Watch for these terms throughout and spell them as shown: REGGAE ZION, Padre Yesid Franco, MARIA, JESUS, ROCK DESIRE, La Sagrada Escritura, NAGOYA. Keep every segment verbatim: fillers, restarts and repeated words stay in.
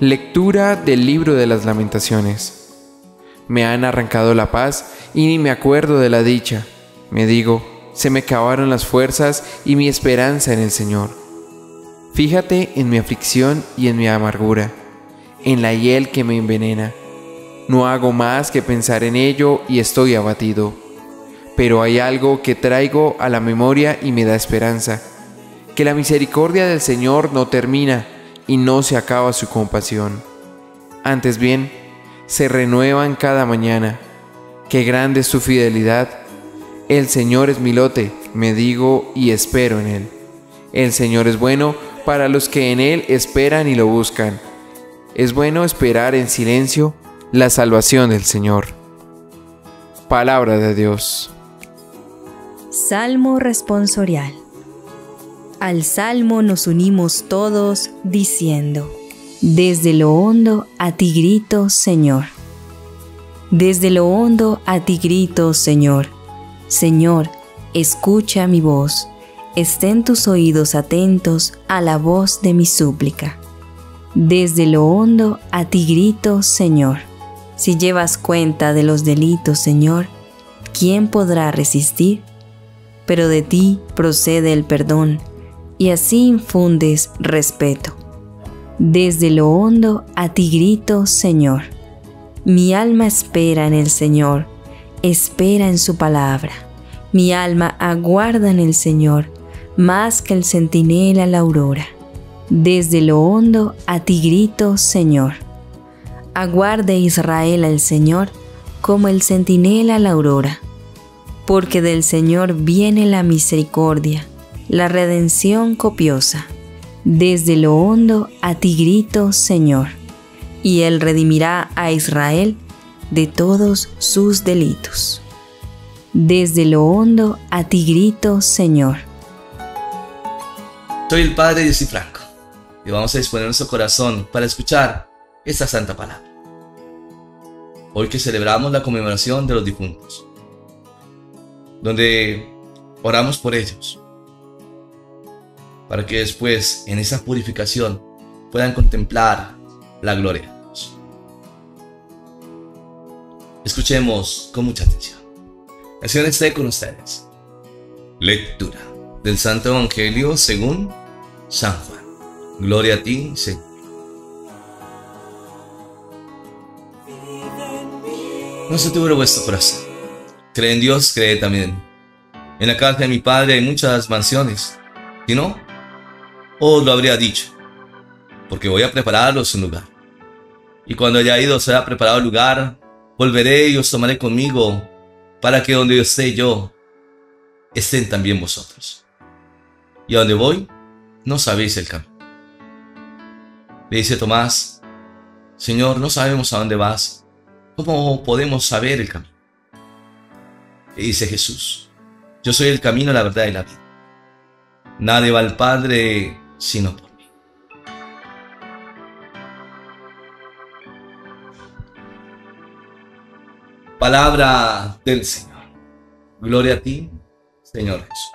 Lectura del libro de las Lamentaciones. Me han arrancado la paz y ni me acuerdo de la dicha. Me digo, se me acabaron las fuerzas y mi esperanza en el Señor. Fíjate en mi aflicción y en mi amargura, en la hiel que me envenena. No hago más que pensar en ello y estoy abatido. Pero hay algo que traigo a la memoria y me da esperanza, que la misericordia del Señor no termina y no se acaba su compasión. Antes bien, se renuevan cada mañana. ¡Qué grande es su fidelidad! El Señor es mi lote, me digo y espero en Él. El Señor es bueno para los que en Él esperan y lo buscan. Es bueno esperar en silencio la salvación del Señor. Palabra de Dios. Salmo responsorial. Al salmo nos unimos todos diciendo: desde lo hondo a ti grito, Señor. Desde lo hondo a ti grito, Señor. Señor, escucha mi voz. Estén tus oídos atentos a la voz de mi súplica. Desde lo hondo a ti grito, Señor. Si llevas cuenta de los delitos, Señor, ¿quién podrá resistir? Pero de ti procede el perdón, y así infundes respeto. Desde lo hondo a ti grito, Señor. Mi alma espera en el Señor, espera en su palabra. Mi alma aguarda en el Señor, más que el centinela la aurora. Desde lo hondo a ti grito, Señor. Aguarde Israel al Señor, como el centinela la aurora. Porque del Señor viene la misericordia, la redención copiosa. Desde lo hondo a ti grito, Señor, y Él redimirá a Israel de todos sus delitos. Desde lo hondo a ti grito, Señor. Soy el Padre Yesid Franco, y vamos a disponer nuestro corazón para escuchar esta santa palabra. Hoy que celebramos la conmemoración de los difuntos, donde oramos por ellos, para que después, en esa purificación, puedan contemplar la gloria de Dios. Escuchemos con mucha atención. El Señor esté con ustedes. Lectura del Santo Evangelio según San Juan. Gloria a ti, Señor. No se turbe vuestro corazón. Cree en Dios, cree también en mí. En la casa de mi Padre hay muchas mansiones. Si no, os lo habría dicho, porque voy a prepararos un lugar. Y cuando haya ido, os haya preparado el lugar, volveré y os tomaré conmigo, para que donde yo esté yo, estén también vosotros. Y a donde voy, no sabéis el camino. Le dice Tomás: Señor, no sabemos a dónde vas, ¿cómo podemos saber el camino? Le dice Jesús: yo soy el camino, la verdad y la vida. Nadie va al Padre sino por mí. Palabra del Señor. Gloria a ti, Señor Jesús.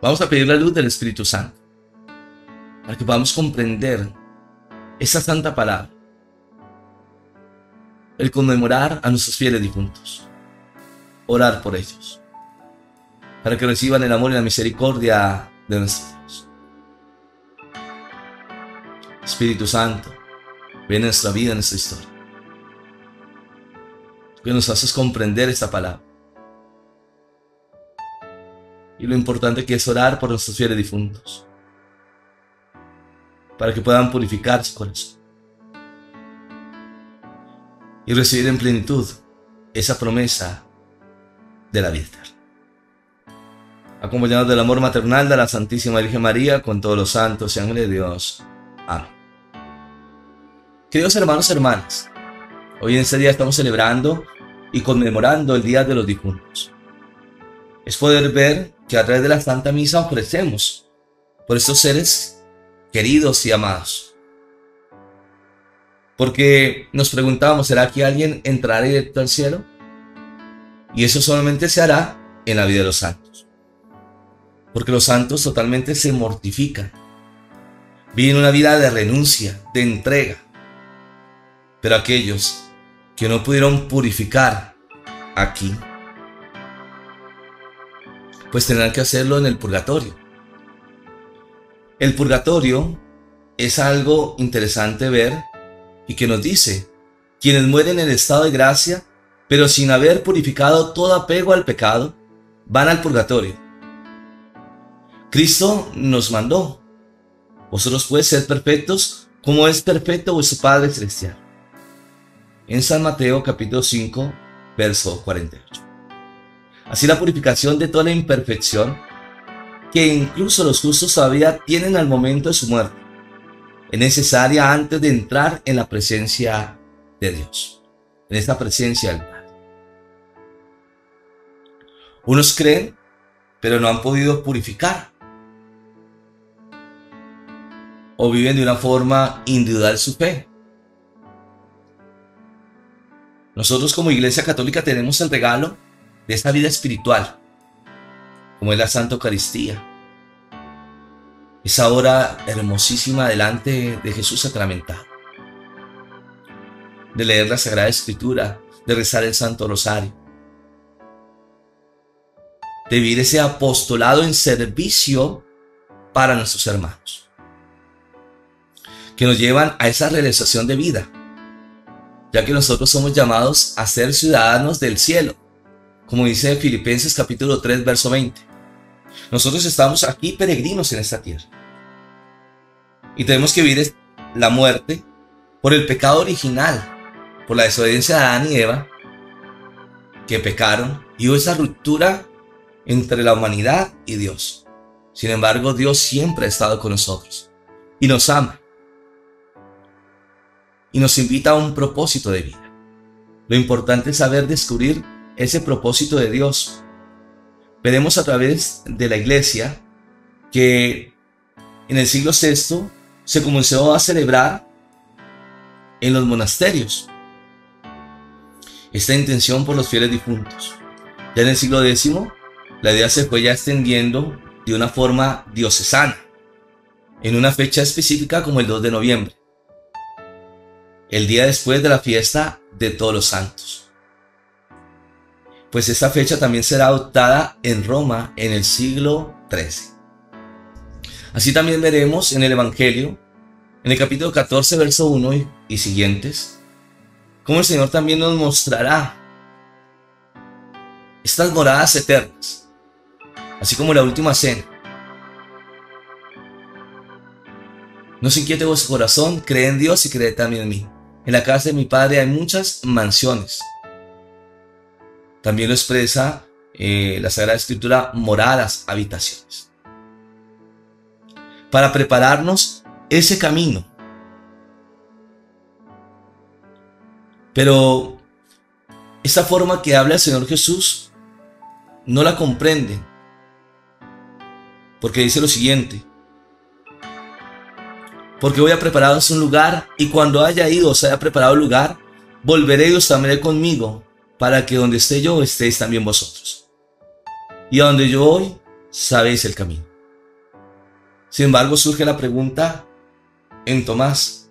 Vamos a pedir la luz del Espíritu Santo para que podamos comprender esa santa palabra, el conmemorar a nuestros fieles difuntos, orar por ellos, para que reciban el amor y la misericordia de nuestro Dios. Espíritu Santo, ven en nuestra vida, en nuestra historia, que nos haces comprender esta palabra y lo importante que es orar por nuestros fieles difuntos, para que puedan purificar su corazón y recibir en plenitud esa promesa de la vida eterna. Acompañados del amor maternal de la Santísima Virgen María, con todos los santos y ángeles de Dios. Amén. Queridos hermanos y hermanas, hoy en este día estamos celebrando y conmemorando el Día de los Difuntos. Es poder ver que a través de la Santa Misa ofrecemos por estos seres queridos y amados. Porque nos preguntamos, ¿será que alguien entrará directo al cielo? Y eso solamente se hará en la vida de los santos. porque los santos totalmente se mortifican. Viven una vida de renuncia, de entrega. Pero aquellos que no pudieron purificar aquí, pues tendrán que hacerlo en el purgatorio. El purgatorio es algo interesante ver y que nos dice, quienes mueren en el estado de gracia, pero sin haber purificado todo apego al pecado, van al purgatorio. Cristo nos mandó, vosotros podéis ser perfectos como es perfecto vuestro Padre Celestial. En San Mateo capítulo cinco, verso cuarenta y ocho. Así la purificación de toda la imperfección que incluso los justos todavía tienen al momento de su muerte es necesaria antes de entrar en la presencia de Dios, en esta presencia del Padre. Unos creen, pero no han podido purificar, o viven de una forma individual su fe. Nosotros como Iglesia Católica tenemos el regalo de esta vida espiritual, como es la Santa Eucaristía, esa hora hermosísima delante de Jesús sacramentado, de leer la Sagrada Escritura, de rezar el Santo Rosario, de vivir ese apostolado en servicio para nuestros hermanos, que nos llevan a esa realización de vida, ya que nosotros somos llamados a ser ciudadanos del cielo, como dice Filipenses capítulo tres, verso veinte. Nosotros estamos aquí peregrinos en esta tierra y tenemos que vivir la muerte por el pecado original, por la desobediencia de Adán y Eva, que pecaron y hubo esa ruptura entre la humanidad y Dios. Sin embargo, Dios siempre ha estado con nosotros y nos ama, y nos invita a un propósito de vida. Lo importante es saber descubrir ese propósito de Dios. Veremos a través de la Iglesia que en el siglo sexto se comenzó a celebrar en los monasterios esta intención por los fieles difuntos. Ya en el siglo décimo la idea se fue ya extendiendo de una forma diocesana, en una fecha específica como el dos de noviembre. El día después de la fiesta de todos los santos. Pues esta fecha también será adoptada en Roma en el siglo trece. Así también veremos en el Evangelio, en el capítulo catorce, verso uno y, y siguientes, cómo el Señor también nos mostrará estas moradas eternas, así como la última cena. No se inquiete vuestro corazón, cree en Dios y cree también en mí. En la casa de mi Padre hay muchas mansiones. También lo expresa eh, la Sagrada Escritura, moradas, habitaciones. Para prepararnos ese camino. Pero esta forma que habla el Señor Jesús no la comprenden, porque dice lo siguiente. Porque voy a prepararos un lugar, y cuando haya ido, os haya preparado el lugar, volveré y os traeré conmigo, para que donde esté yo, estéis también vosotros. Y a donde yo voy, sabéis el camino. Sin embargo, surge la pregunta en Tomás: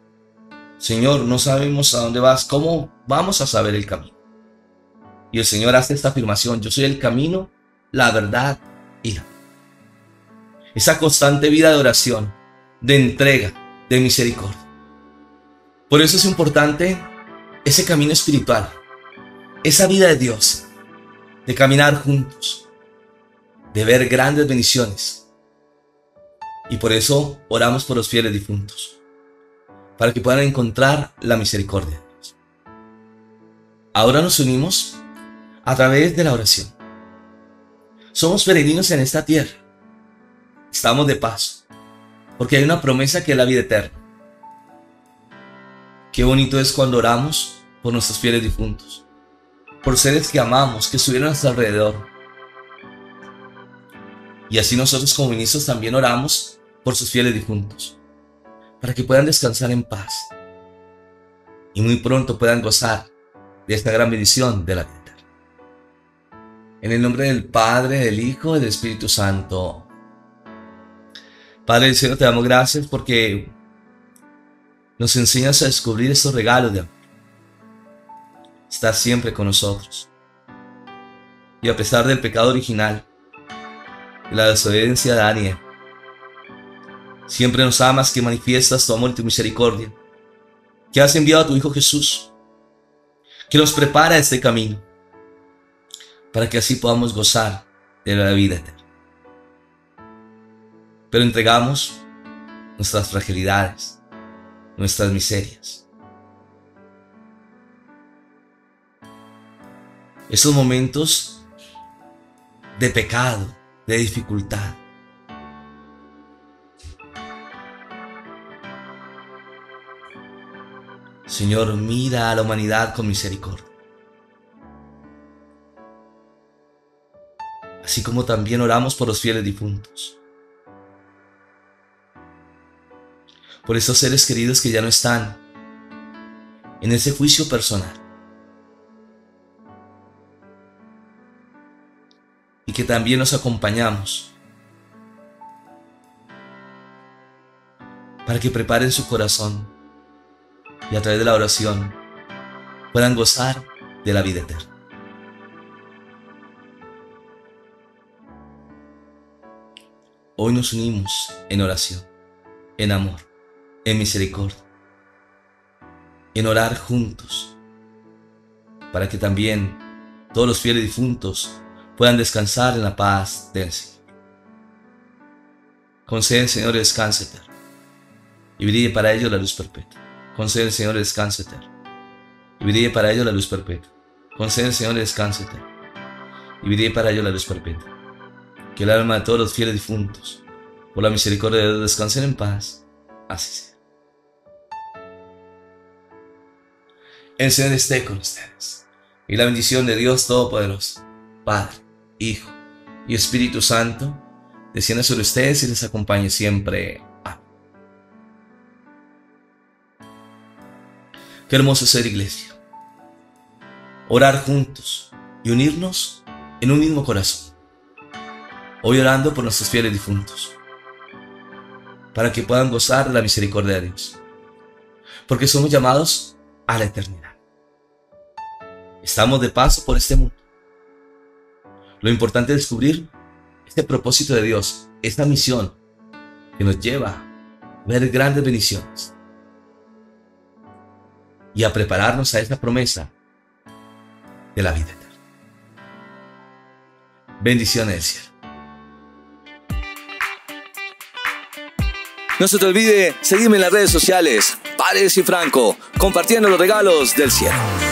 Señor, no sabemos a dónde vas, ¿cómo vamos a saber el camino? Y el Señor hace esta afirmación: yo soy el camino, la verdad y la vida. Esa constante vida de oración, de entrega, de misericordia. Por eso es importante ese camino espiritual, esa vida de Dios, de caminar juntos, de ver grandes bendiciones. Y por eso oramos por los fieles difuntos, para que puedan encontrar la misericordia de Dios. Ahora nos unimos a través de la oración. Somos peregrinos en esta tierra, estamos de paso, porque hay una promesa que es la vida eterna. Qué bonito es cuando oramos por nuestros fieles difuntos, por seres que amamos, que estuvieron a nuestro alrededor. Y así nosotros como ministros también oramos por sus fieles difuntos, para que puedan descansar en paz y muy pronto puedan gozar de esta gran bendición de la vida eterna. En el nombre del Padre, del Hijo y del Espíritu Santo. Padre del cielo, te damos gracias porque nos enseñas a descubrir estos regalos de amor. Estás siempre con nosotros. Y a pesar del pecado original, de la desobediencia de Daniel, siempre nos amas, que manifiestas tu amor y tu misericordia, que has enviado a tu Hijo Jesús, que nos prepara este camino, para que así podamos gozar de la vida eterna. Pero entregamos nuestras fragilidades, nuestras miserias. Esos momentos de pecado, de dificultad. Señor, mira a la humanidad con misericordia. Así como también oramos por los fieles difuntos, por esos seres queridos que ya no están en ese juicio personal y que también nos acompañamos para que preparen su corazón y a través de la oración puedan gozar de la vida eterna. Hoy nos unimos en oración, en amor, en misericordia, en orar juntos, para que también todos los fieles difuntos puedan descansar en la paz del Señor. Concede, Señor, el descanso eterno, y brille para ellos la luz perpetua. Concede el Señor el descanso eterno, y brille para ellos la luz perpetua. Concede el Señor el descanso eterno, y brille para ellos la luz perpetua. Que el alma de todos los fieles difuntos, por la misericordia de Dios, descansen en paz. Así sea. El Señor esté con ustedes. Y la bendición de Dios Todopoderoso, Padre, Hijo y Espíritu Santo, descienda sobre ustedes y les acompañe siempre. Amén. Qué hermoso ser iglesia. Orar juntos y unirnos en un mismo corazón. Hoy orando por nuestros fieles difuntos, para que puedan gozar de la misericordia de Dios, porque somos llamados a la eternidad. Estamos de paso por este mundo. Lo importante es descubrir este propósito de Dios, esta misión que nos lleva a ver grandes bendiciones y a prepararnos a esta promesa de la vida eterna. Bendiciones del cielo. No se te olvide seguirme en las redes sociales, Padre Yesid Franco, compartiendo los regalos del cielo.